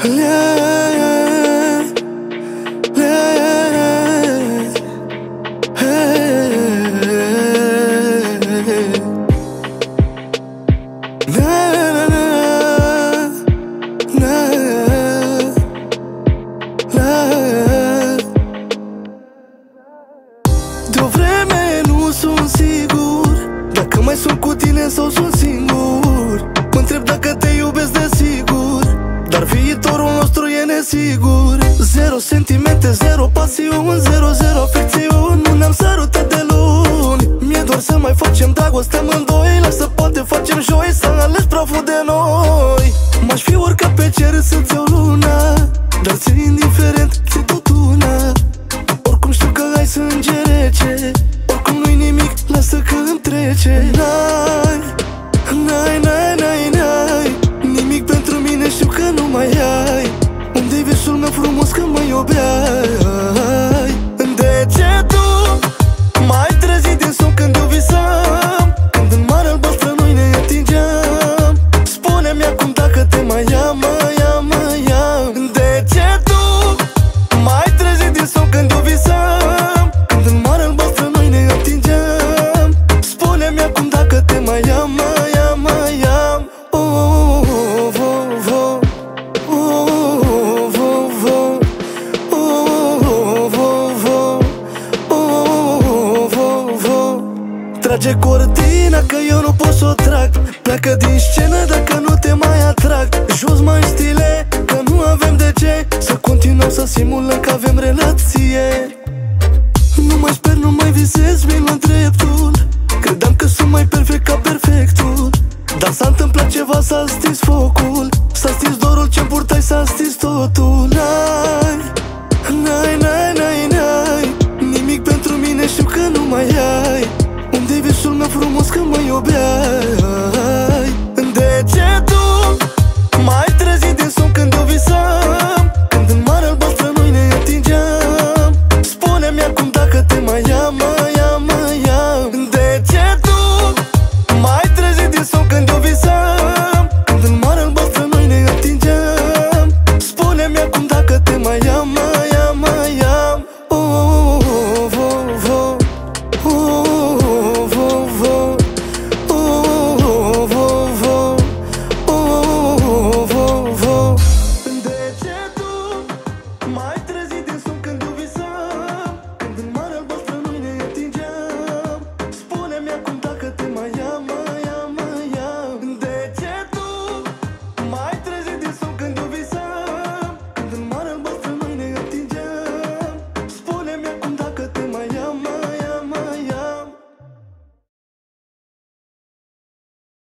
De-o vreme nu sunt sigur dacă mai sunt cu tine sau sunt singur. Mă-ntreb dacă te iubesc de sigur, dar viitorul nostru e nesigur. Zero sentimente, zero pasiuni, zero, zero afecțiuni. Nu ne-am sărutat de luni. Mi-e doar să mai facem dragoste amândoi, la să poate facem joi, să ales praful de noi. M-aș fi urcat pe cer să-ți iau luna, dar ți-e indiferent, ți-e tot una. Oricum știu că ai sânge rece, oricum nu-i nimic, lasă că îmi trece. N-ai, nimic pentru mine, știu că nu mai ai. Unde-i visul meu frumos că mă iubeai? De ce tu m-ai trezit din somn când eu visam, când în marea albastră noi ne atingeam? Spune-mi acum dacă te mai am, mai am. De ce tu m-ai trezit din somn când eu visam, când în marea albastră noi ne atingeam? Spune-mi acum dacă te mai am, mai am. Trage cortina că eu nu pot s-o trag, pleacă din scenă dacă nu te mai atrag. Jos mai stile că nu avem de ce să continuăm să simulăm că avem relație. Nu mai sper, nu mai visez, mi-l îndreptul. Credeam că sunt mai perfect ca perfectul, dar s-a întâmplat ceva, s-a stins focul, s-a stins dorul ce-mi purtai, s-a stins totul. N-ai, nimic pentru mine, știu că nu mai ai. Unde-i visul meu frumos că mă iubeai?